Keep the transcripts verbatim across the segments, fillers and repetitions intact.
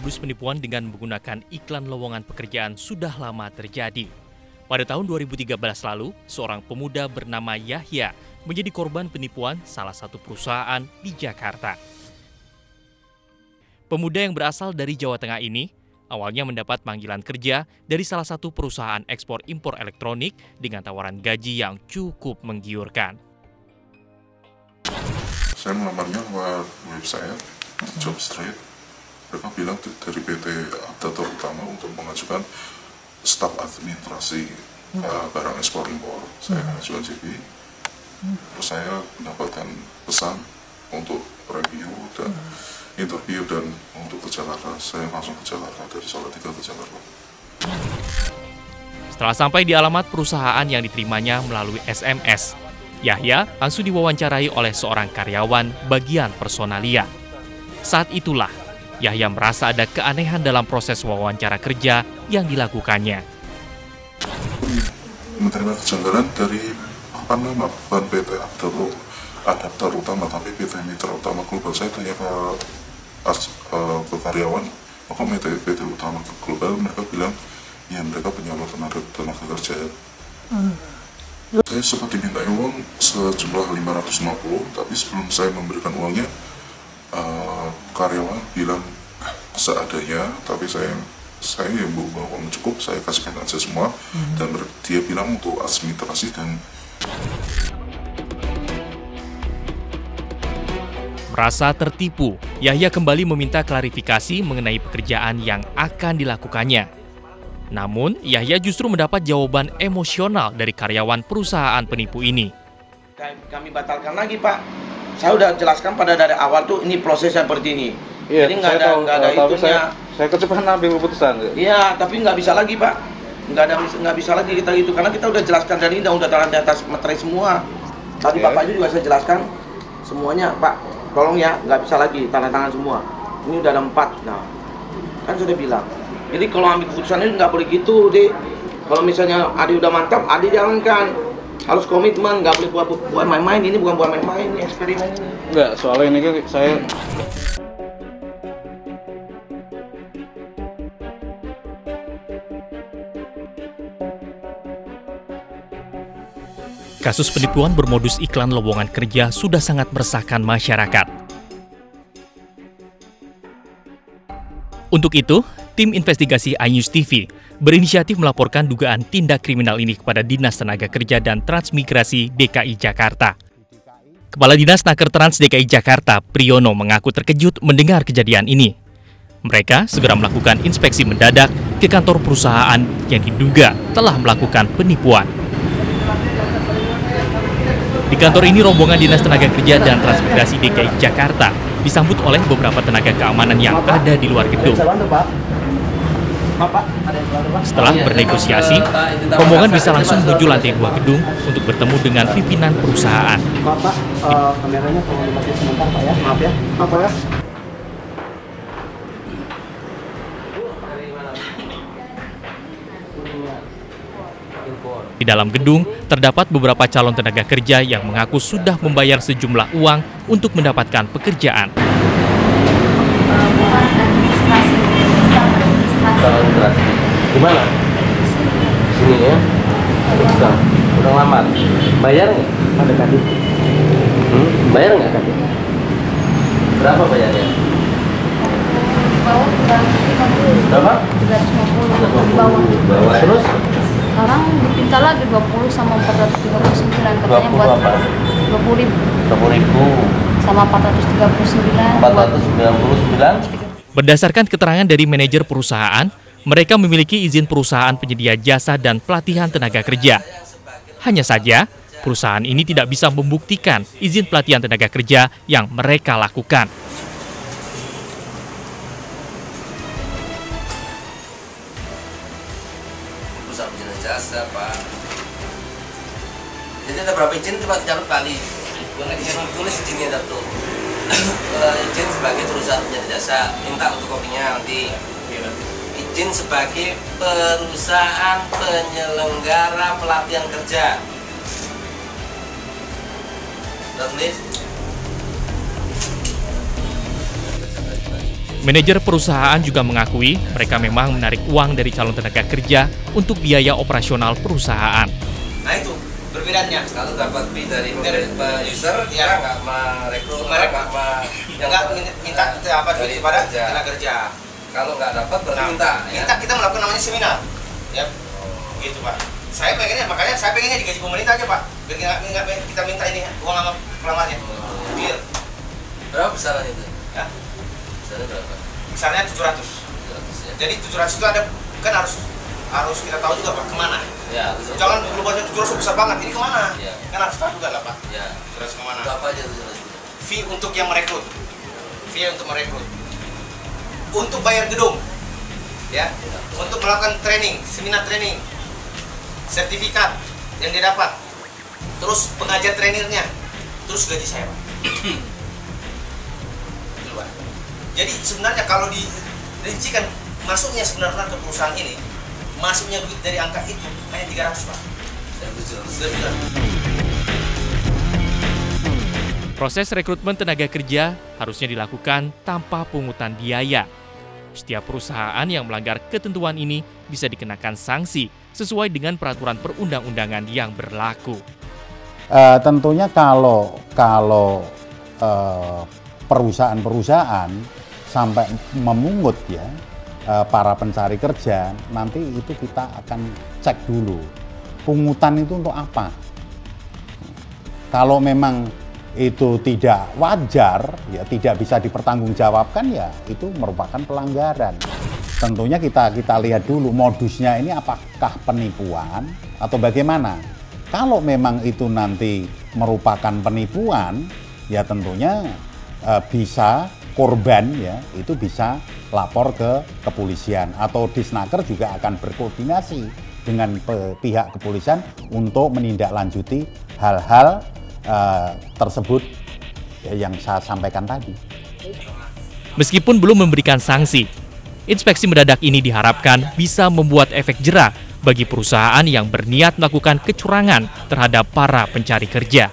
Modus penipuan dengan menggunakan iklan lowongan pekerjaan sudah lama terjadi. Pada tahun dua ribu tiga belas lalu, seorang pemuda bernama Yahya menjadi korban penipuan salah satu perusahaan di Jakarta. Pemuda yang berasal dari Jawa Tengah ini awalnya mendapat panggilan kerja dari salah satu perusahaan ekspor-impor elektronik dengan tawaran gaji yang cukup menggiurkan. Saya melamarnya lewat website Jobstreet. Mereka bilang dari P T. Tator Utama untuk mengajukan staf administrasi hmm. uh, barang ekspor impor. Saya mengajukan J P. Hmm. Terus saya mendapatkan pesan untuk review dan hmm. interview dan untuk ke Jakarta. Saya langsung ke Jakarta, dari Salatiga ke Jakarta. Setelah sampai di alamat perusahaan yang diterimanya melalui S M S, Yahya langsung diwawancarai oleh seorang karyawan bagian personalia. Saat itulah, Yahya merasa ada keanehan dalam proses wawancara kerja yang dilakukannya. Menerima kejanggalan dari apa nama ban P T Adaptor Utama, tapi P T Mitra Utama Global. Saya tanya ke, uh, ke karyawan, maka P T Utama Global, mereka bilang, ya mereka penyalur tenaga, tenaga kerja. Hmm. Saya sempat diminta uang sejumlah lima ratus lima puluh, tapi sebelum saya memberikan uangnya, uh, karyawan bilang seadanya, tapi saya saya yang bawa uang cukup, saya kasihkan aja semua, mm-hmm. dan dia bilang untuk administrasi dan... Merasa tertipu, Yahya kembali meminta klarifikasi mengenai pekerjaan yang akan dilakukannya. Namun, Yahya justru mendapat jawaban emosional dari karyawan perusahaan penipu ini. Kami batalkan lagi, Pak. Saya sudah jelaskan pada dari awal tuh ini prosesnya seperti ini. Iya, jadi nggak ada, tahu, nggak ada tapi itunya. Saya, saya kecepatan ambil keputusan. Iya, tapi nggak bisa lagi, Pak. Nggak ada, nggak bisa lagi kita itu karena kita udah jelaskan dari ini, udah terang di atas materai semua. Tadi yeah. Bapak juga saya jelaskan semuanya, Pak. Tolong ya, nggak bisa lagi tanda tangan semua. Ini udah ada empat, nah kan sudah bilang. Jadi kalau ambil keputusan itu nggak boleh gitu, Dek. Kalau misalnya Adi udah mantap, Adi jalankan. Harus komitmen, nggak boleh buat buat main-main. Ini bukan buat main-main, ini eksperimen. Nggak, soalnya ini kan saya... Kasus penipuan bermodus iklan lowongan kerja sudah sangat meresahkan masyarakat. Untuk itu, tim investigasi iNews T V berinisiatif melaporkan dugaan tindak kriminal ini kepada Dinas Tenaga Kerja dan Transmigrasi D K I Jakarta. Kepala Dinas Tenaga Trans D K I Jakarta, Priyono, mengaku terkejut mendengar kejadian ini. Mereka segera melakukan inspeksi mendadak ke kantor perusahaan yang diduga telah melakukan penipuan. Di kantor ini rombongan Dinas Tenaga Kerja dan Transmigrasi D K I Jakarta disambut oleh beberapa tenaga keamanan yang ada di luar gedung. Setelah bernegosiasi, rombongan bisa langsung menuju lantai dua gedung untuk bertemu dengan pimpinan perusahaan. Di dalam gedung, terdapat beberapa calon tenaga kerja yang mengaku sudah membayar sejumlah uang untuk mendapatkan pekerjaan. Gimana? Sini ya? Udah, udah lamar. Bayar nggak? Ada tadi. Hmm? Bayar nggak tadi? Berapa bayarnya? Berapa? tiga ratus lima puluh. Terus? Sekarang dipinta lagi dua puluh sama empat ratus tiga puluh sembilan, katanya buat dua puluh ribu. dua puluh ribu sama empat ratus tiga puluh sembilan. empat ratus sembilan puluh sembilan. Berdasarkan keterangan dari manajer perusahaan, mereka memiliki izin perusahaan penyedia jasa dan pelatihan tenaga kerja. Hanya saja, perusahaan ini tidak bisa membuktikan izin pelatihan tenaga kerja yang mereka lakukan. Jasa, Pak. Jadi ada berapa izin cuma tiga kali. Izin tulis izinnya satu. Izin sebagai perusahaan penyedia jasa, minta untuk kopinya nanti. Izin sebagai perusahaan penyelenggara pelatihan kerja. Tulis. Manajer perusahaan juga mengakui mereka memang menarik uang dari calon tenaga kerja untuk biaya operasional perusahaan. Nah itu perbedaannya. Kalau dapat fee dari user, ya nggak merekrut, nggak minta apa dari pada tenaga kerja. Kalau nggak dapat berminta. Minta kita melakukan namanya seminar. Ya, gitu Pak. Saya pengennya, makanya saya pengennya digaji pemerintah aja Pak. Biar nggak kita minta ini uang sama pelamarnya. Clear. Berapa besaran itu? Ya. Misalnya tujuh ratus. tujuh ratus ya. Jadi tujuh ratus itu ada, kan harus harus kita tahu juga Pak kemana. Ya, jangan lupa tujuh ratus besar banget, ini kemana? Ya. Kan harus tahu juga lah Pak. Ya. tujuh ratus kemana? Berapa aja tujuh ratus? Fee untuk yang merekrut. Fee untuk merekrut. Untuk bayar gedung. Ya. Ya. Untuk melakukan training, seminar training. Sertifikat yang dia dapat. Terus pengajar trainernya. Terus gaji saya Pak. Jadi sebenarnya kalau dirincikan masuknya sebenarnya ke perusahaan ini, masuknya duit dari angka itu hanya tiga ratus Pak. Proses rekrutmen tenaga kerja harusnya dilakukan tanpa pungutan biaya. Setiap perusahaan yang melanggar ketentuan ini bisa dikenakan sanksi sesuai dengan peraturan perundang-undangan yang berlaku. Uh, tentunya kalau kalau uh, perusahaan-perusahaan sampai memungut ya para pencari kerja, nanti itu kita akan cek dulu pungutan itu untuk apa. Kalau memang itu tidak wajar, ya tidak bisa dipertanggungjawabkan, ya itu merupakan pelanggaran. Tentunya kita kita lihat dulu modusnya ini apakah penipuan atau bagaimana. Kalau memang itu nanti merupakan penipuan, ya tentunya bisa korban ya itu bisa lapor ke kepolisian atau Disnaker juga akan berkoordinasi dengan pihak kepolisian untuk menindaklanjuti hal-hal uh, tersebut yang saya sampaikan tadi. Meskipun belum memberikan sanksi, inspeksi mendadak ini diharapkan bisa membuat efek jera bagi perusahaan yang berniat melakukan kecurangan terhadap para pencari kerja.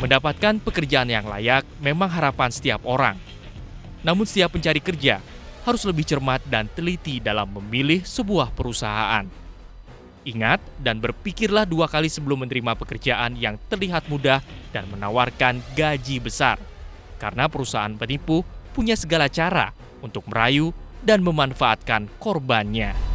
Mendapatkan pekerjaan yang layak memang harapan setiap orang. Namun setiap pencari kerja harus lebih cermat dan teliti dalam memilih sebuah perusahaan. Ingat dan berpikirlah dua kali sebelum menerima pekerjaan yang terlihat mudah dan menawarkan gaji besar. Karena perusahaan penipu punya segala cara untuk merayu dan memanfaatkan korbannya.